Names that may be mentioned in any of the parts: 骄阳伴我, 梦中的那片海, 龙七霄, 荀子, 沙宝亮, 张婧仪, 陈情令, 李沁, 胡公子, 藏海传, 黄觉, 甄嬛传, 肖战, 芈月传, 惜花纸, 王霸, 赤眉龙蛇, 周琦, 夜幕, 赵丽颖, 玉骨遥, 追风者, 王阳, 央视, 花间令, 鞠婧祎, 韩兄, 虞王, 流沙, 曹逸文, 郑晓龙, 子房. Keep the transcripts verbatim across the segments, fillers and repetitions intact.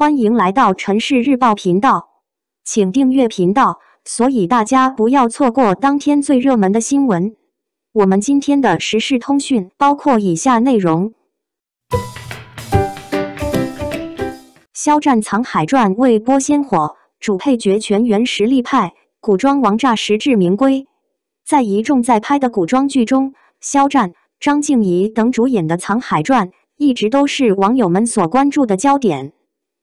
欢迎来到城市日报频道，请订阅频道，所以大家不要错过当天最热门的新闻。我们今天的时事通讯包括以下内容：肖战藏海传未播鲜火，主配角全员实力派，古装王炸实至名归。在一众在拍的古装剧中，肖战、张婧仪等主演的《藏海传》一直都是网友们所关注的焦点，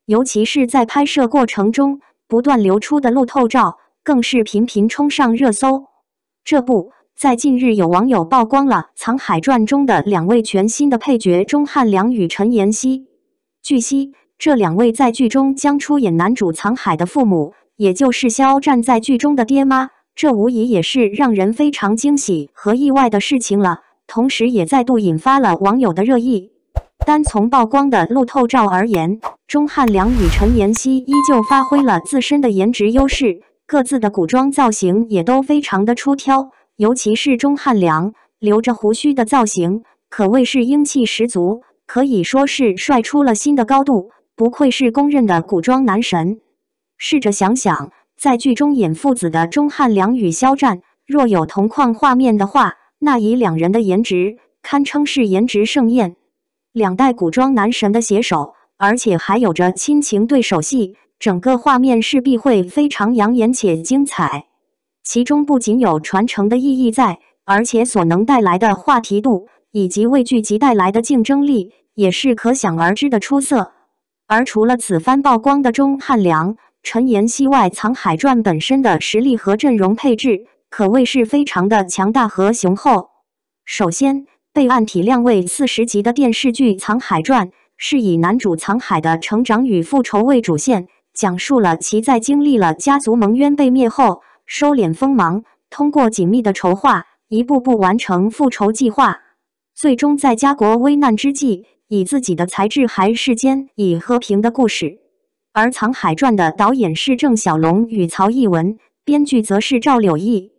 尤其是在拍摄过程中不断流出的路透照，更是频频冲上热搜。这不，在近日有网友曝光了《藏海传》中的两位全新的配角钟汉良与陈妍希。据悉，这两位在剧中将出演男主藏海的父母，也就是肖战在剧中的爹妈，这无疑也是让人非常惊喜和意外的事情了，同时也再度引发了网友的热议。单从曝光的路透照而言，钟汉良与陈妍希依旧发挥了自身的颜值优势，各自的古装造型也都非常的出挑，尤其是钟汉良留着胡须的造型可谓是英气十足，可以说是帅出了新的高度，不愧是公认的古装男神。试着想想，在剧中演父子的钟汉良与肖战，若有同框画面的话，那以两人的颜值堪称是颜值盛宴。两代古装男神的携手，而且还有着亲情对手戏，整个画面势必会非常养眼且精彩。其中不仅有传承的意义在，而且所能带来的话题度以及为剧集带来的竞争力也是可想而知的出色。而除了此番曝光的钟汉良、陈妍希外，《藏海传》本身的实力和阵容配置可谓是非常的强大和雄厚。首先，备案体量为四十集的电视剧《藏海传》是以男主藏海的成长与复仇为主线，讲述了其在经历了家族蒙冤被灭后收敛锋芒，通过紧密的筹划一步步完成复仇计划，最终在家国危难之际，以自己的才智还世间以和平的故事。而《藏海传》的导演是郑晓龙与曹逸文，编剧则是赵柳毅，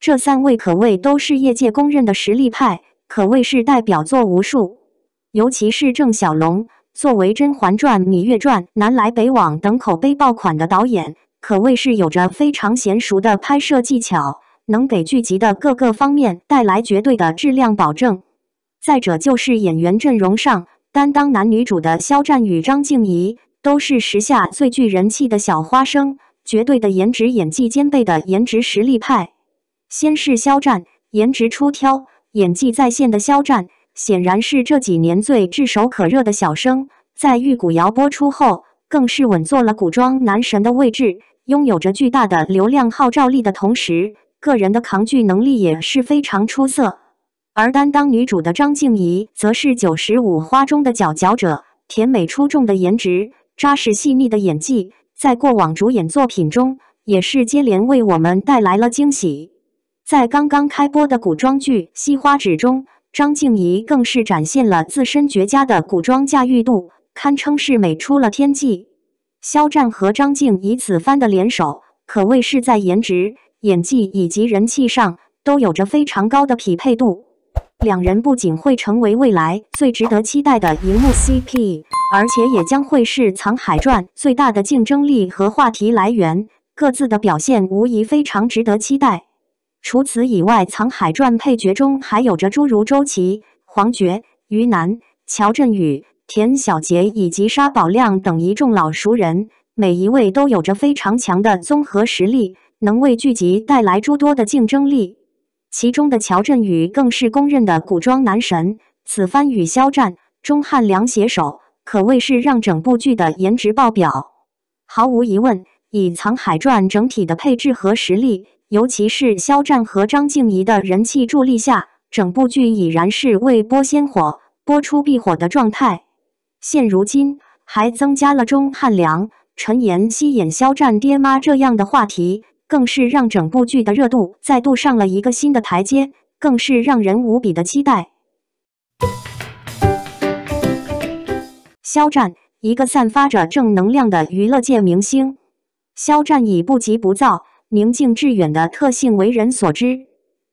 这三位可谓都是业界公认的实力派，可谓是代表作无数。尤其是郑晓龙，作为《甄嬛传》《芈月传》《南来北往》等口碑爆款的导演，可谓是有着非常娴熟的拍摄技巧，能给剧集的各个方面带来绝对的质量保证。再者就是演员阵容上，担当男女主的肖战与张婧仪都是时下最具人气的小花生，绝对的颜值演技兼备的颜值实力派。先是肖战，颜值出挑演技在线的肖战显然是这几年最炙手可热的小生，在《玉骨遥》播出后更是稳坐了古装男神的位置，拥有着巨大的流量号召力的同时，个人的扛剧能力也是非常出色。而担当女主的张婧仪则是九十五花中的佼佼者，甜美出众的颜值，扎实细腻的演技，在过往主演作品中也是接连为我们带来了惊喜。在刚刚开播的古装剧《惜花纸》中，张婧仪更是展现了自身绝佳的古装驾驭度，堪称是美出了天际。肖战和张婧仪此番的联手，可谓是在颜值、演技以及人气上都有着非常高的匹配度。两人不仅会成为未来最值得期待的荧幕 C P， 而且也将会是《藏海传》最大的竞争力和话题来源，各自的表现无疑非常值得期待。除此以外，《藏海传》配角中还有着诸如周琦、黄觉、于南、乔振宇、田小杰以及沙宝亮等一众老熟人，每一位都有着非常强的综合实力，能为剧集带来诸多的竞争力。其中的乔振宇更是公认的古装男神，此番与肖战、钟汉良携手，可谓是让整部剧的颜值爆表。毫无疑问，以《藏海传》整体的配置和实力，尤其是肖战和张婧仪的人气助力下，整部剧已然是未播先火，播出必火的状态。现如今还增加了钟汉良、陈妍希演肖战爹妈这样的话题，更是让整部剧的热度再度上了一个新的台阶，更是让人无比的期待。肖战，一个散发着正能量的娱乐界明星。肖战以不急不躁、宁静致远的特性为人所知，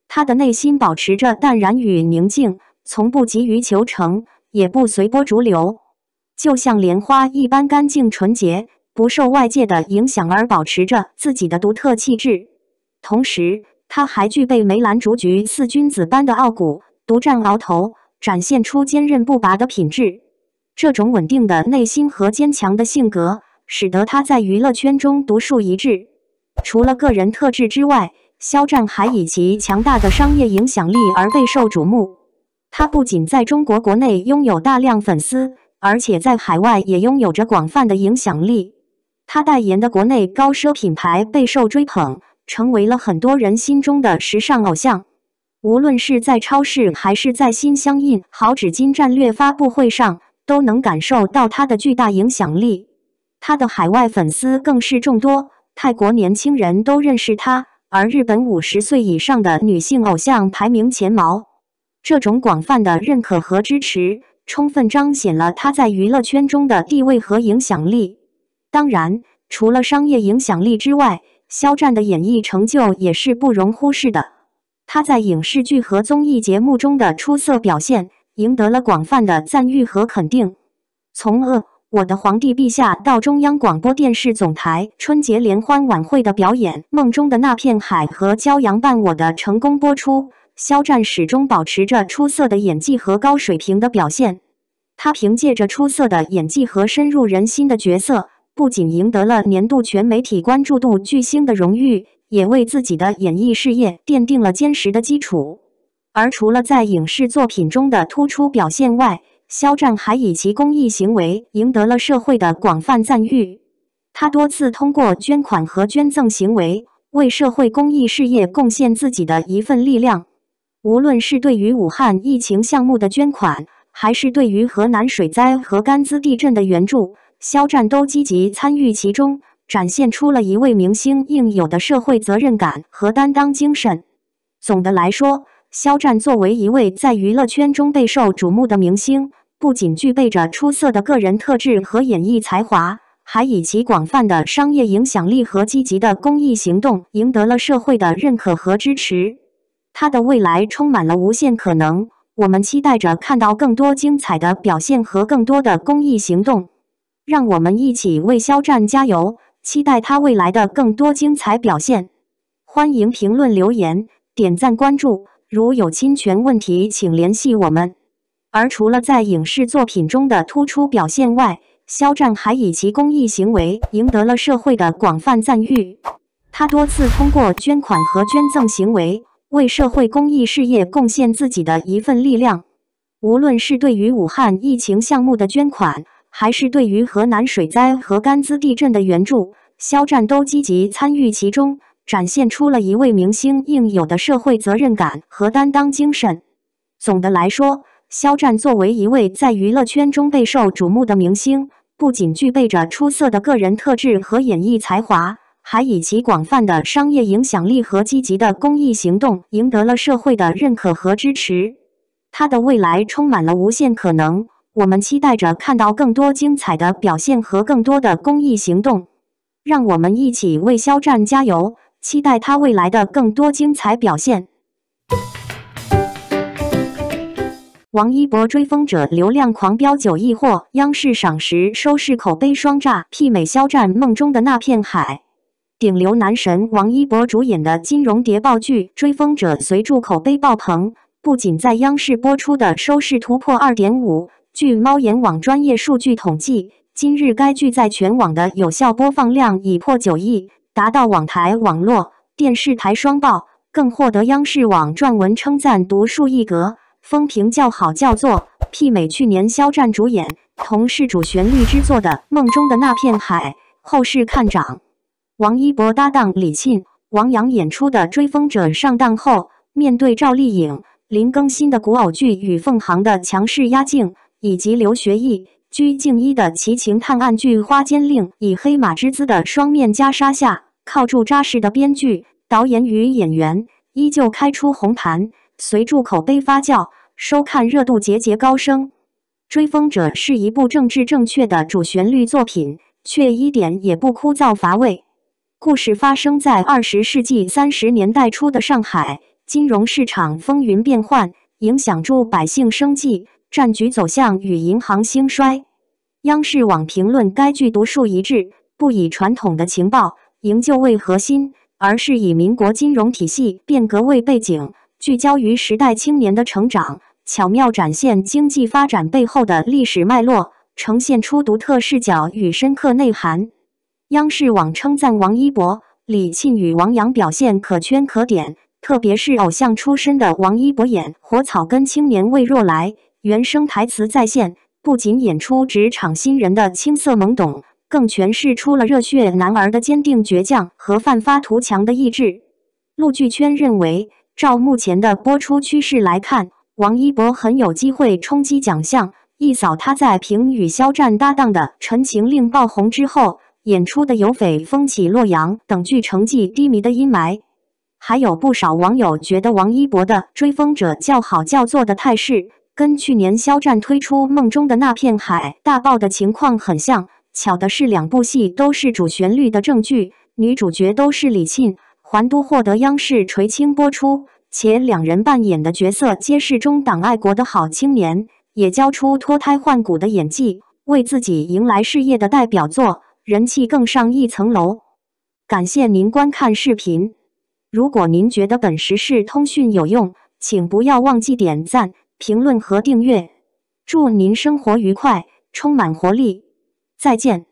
他的内心保持着淡然与宁静，从不急于求成，也不随波逐流。就像莲花一般干净纯洁，不受外界的影响而保持着自己的独特气质。同时，它还具备梅兰竹菊四君子般的傲骨，独占鳌头，展现出坚韧不拔的品质。这种稳定的内心和坚强的性格，使得他在娱乐圈中独树一帜。除了个人特质之外， 肖战还以其强大的商业影响力而备受瞩目。他不仅在中国国内拥有大量粉丝，而且在海外也拥有着广泛的影响力。他代言的国内高奢品牌备受追捧，成为了很多人心中的时尚偶像。无论是在超市还是在新相印好纸巾战略发布会上，都能感受到他的巨大影响力。他的海外粉丝更是众多，泰国年轻人都认识他。 而日本五十岁以上的女性偶像排名前茅，这种广泛的认可和支持，充分彰显了她在娱乐圈中的地位和影响力。当然，除了商业影响力之外，肖战的演艺成就也是不容忽视的。他在影视剧和综艺节目中的出色表现，赢得了广泛的赞誉和肯定。从《呃，我的皇帝陛下》到中央广播电视总台春节联欢晚会的表演，《梦中的那片海》和《骄阳伴我》的成功播出，肖战始终保持着出色的演技和高水平的表现。他凭借着出色的演技和深入人心的角色，不仅赢得了年度全媒体关注度巨星的荣誉，也为自己的演艺事业奠定了坚实的基础。而除了在影视作品中的突出表现外， 肖战还以其公益行为赢得了社会的广泛赞誉。他多次通过捐款和捐赠行为，为社会公益事业贡献自己的一份力量。无论是对于武汉疫情项目的捐款，还是对于河南水灾和甘孜地震的援助，肖战都积极参与其中，展现出了一位明星应有的社会责任感和担当精神。总的来说，肖战作为一位在娱乐圈中备受瞩目的明星， 不仅具备着出色的个人特质和演艺才华，还以其广泛的商业影响力和积极的公益行动赢得了社会的认可和支持。他的未来充满了无限可能，我们期待着看到更多精彩的表现和更多的公益行动。让我们一起为肖战加油，期待他未来的更多精彩表现。欢迎评论留言、点赞关注，如有侵权问题，请联系我们。 而除了在影视作品中的突出表现外，肖战还以其公益行为赢得了社会的广泛赞誉。他多次通过捐款和捐赠行为，为社会公益事业贡献自己的一份力量。无论是对于武汉疫情项目的捐款，还是对于河南水灾和甘孜地震的援助，肖战都积极参与其中，展现出了一位明星应有的社会责任感和担当精神。总的来说， 肖战作为一位在娱乐圈中备受瞩目的明星，不仅具备着出色的个人特质和演艺才华，还以其广泛的商业影响力和积极的公益行动赢得了社会的认可和支持。他的未来充满了无限可能，我们期待着看到更多精彩的表现和更多的公益行动。让我们一起为肖战加油，期待他未来的更多精彩表现。 王一博追风者流量狂飙九亿获央视赏识，收视口碑双炸，媲美肖战《梦中的那片海》。顶流男神王一博主演的金融谍报剧《追风者》随著口碑爆棚，不仅在央视播出的收视突破 二点五。据猫眼网专业数据统计，今日该剧在全网的有效播放量已破九亿，达到网台、网络、电视台双爆，更获得央视网撰文称赞独树一格。 风评较好，叫做媲美去年肖战主演同是主旋律之作的《梦中的那片海》，后市看涨。王一博搭档李沁、王阳演出的《追风者》上档后，面对赵丽颖、林更新的古偶剧《与凤行》的强势压境，以及刘学义、鞠婧祎的奇情探案剧《花间令》，以黑马之姿的双面夹杀下，靠住扎实的编剧、导演与演员，依旧开出红盘。 随著口碑发酵，收看热度节节高升。《追风者》是一部政治正确的主旋律作品，却一点也不枯燥乏味。故事发生在二十世纪三十年代初的上海，金融市场风云变幻，影响住百姓生计，战局走向与银行兴衰。央视网评论该剧独树一帜，不以传统的情报营救为核心，而是以民国金融体系变革为背景，聚焦于时代青年的成长，巧妙展现经济发展背后的历史脉络，呈现出独特视角与深刻内涵。央视网称赞王一博、李沁与王阳表现可圈可点，特别是偶像出身的王一博演活草根青年魏若来，原声台词再现，不仅演出职场新人的青涩懵懂，更诠释出了热血男儿的坚定倔强和奋发图强的意志。陆剧圈认为，照目前的播出趋势来看，王一博很有机会冲击奖项，一扫他在凭与肖战搭档的《陈情令》爆红之后演出的《有匪风起洛阳》等剧成绩低迷的阴霾。还有不少网友觉得王一博的《追风者》叫好叫座的态势，跟去年肖战推出《梦中的那片海》大爆的情况很像。巧的是，两部戏都是主旋律的正剧，女主角都是李沁，还都获得央视垂青播出，且两人扮演的角色皆是忠党爱国的好青年，也交出脱胎换骨的演技，为自己迎来事业的代表作，人气更上一层楼。感谢您观看视频，如果您觉得本时事通讯有用，请不要忘记点赞、评论和订阅。祝您生活愉快，充满活力，再见。